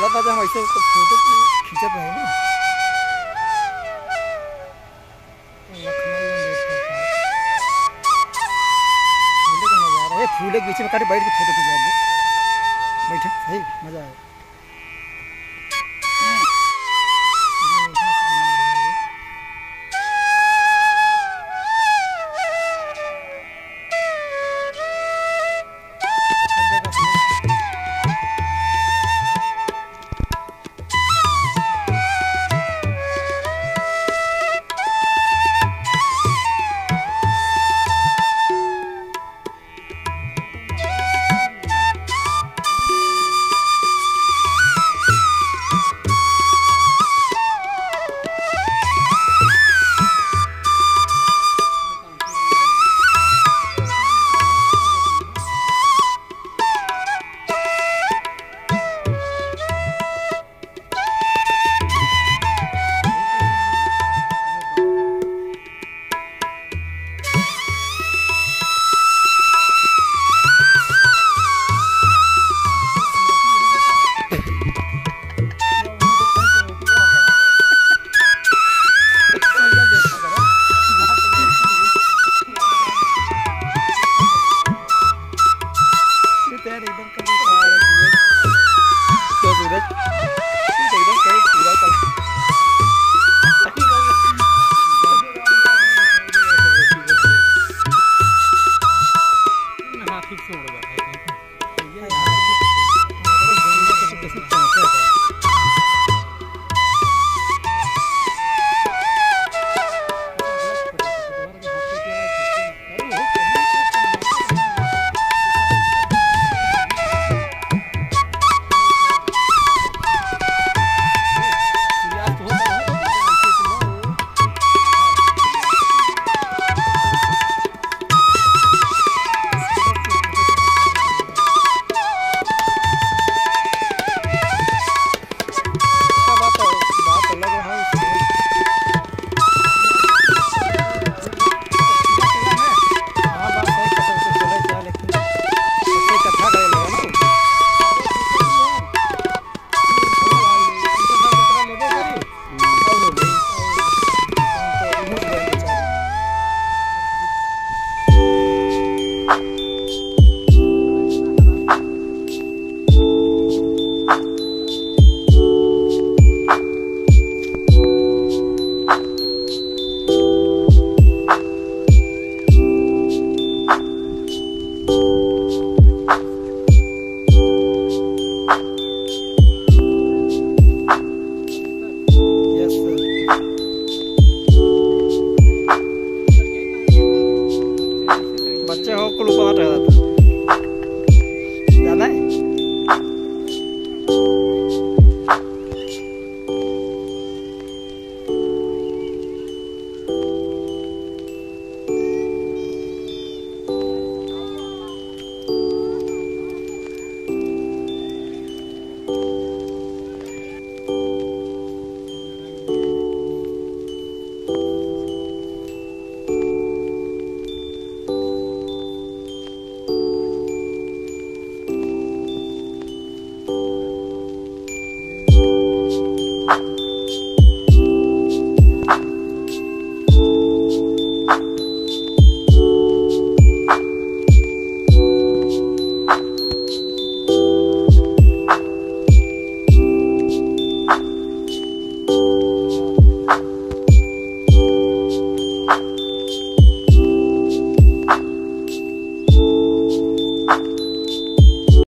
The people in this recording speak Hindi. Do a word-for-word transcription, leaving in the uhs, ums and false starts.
चला पाते हम ऐसे फोटो खींच पाए ना। ये फूल के बीच में काटे बैठ के फोटो खींचा बैठे सही मजा आया। Daddy, don't come